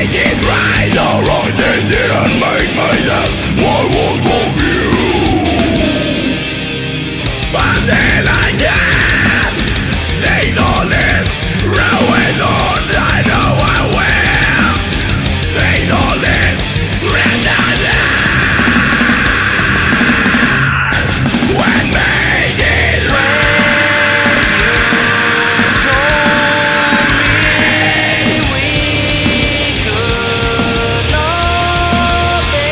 right is right, the wrong thing didn't make my sense. I won't love you, but then I can. They don't live, ruin all I know I will. They don't live, run down. When made it right, told me we could not be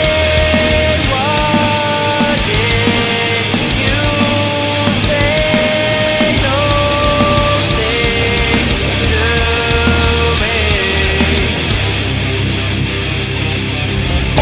what you say those things to me. I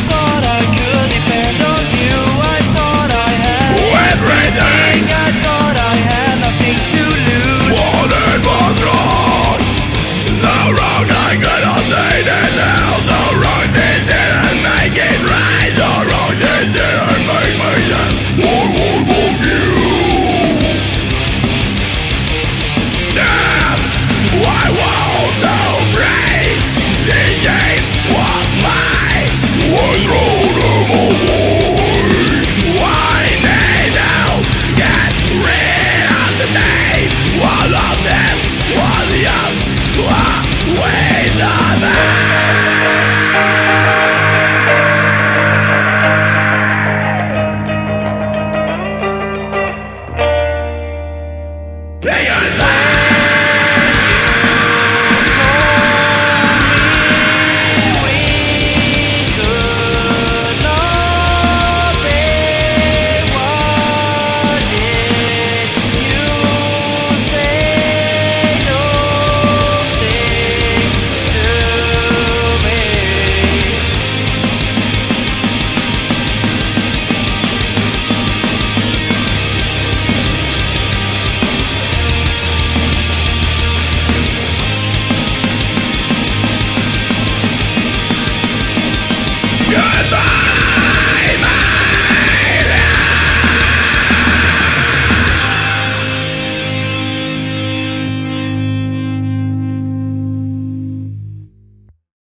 thought I could depend on you. I thought I had everything. I thought I had nothing to lose. What it was wrong, the wrong I cannot say it now. The wrong thing didn't make it right, the wrong thing didn't make me sense. I won't love you. Damn, I won't break the gates of my one road of a void. Why they don't get rid of the name? All of them was young, with the They are Told me we could not be what you say those things to me. Goodbye.